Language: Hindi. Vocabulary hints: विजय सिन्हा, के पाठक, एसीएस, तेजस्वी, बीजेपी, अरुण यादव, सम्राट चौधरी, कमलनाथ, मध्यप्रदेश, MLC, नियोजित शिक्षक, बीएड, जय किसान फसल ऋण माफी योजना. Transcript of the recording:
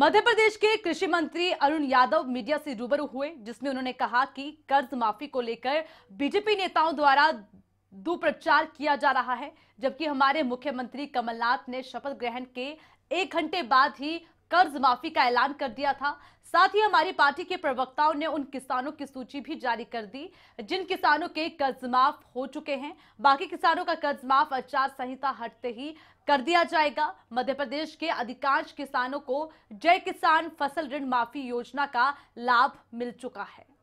मध्य प्रदेश के कृषि मंत्री अरुण यादव मीडिया से रूबरू हुए, जिसमें उन्होंने कहा कि कर्ज माफी को लेकर बीजेपी नेताओं द्वारा दुष्प्रचार किया जा रहा है, जबकि हमारे मुख्यमंत्री कमलनाथ ने शपथ ग्रहण के 1 घंटे बाद ही कर्ज माफी का ऐलान कर दिया था। साथ ही हमारी पार्टी के प्रवक्ताओं ने उन किसानों की सूची भी जारी कर दी जिन किसानों के कर्ज माफ हो चुके हैं। बाकी किसानों का कर्ज माफ आचार संहिता हटते ही कर दिया जाएगा। मध्य प्रदेश के अधिकांश किसानों को जय किसान फसल ऋण माफी योजना का लाभ मिल चुका है।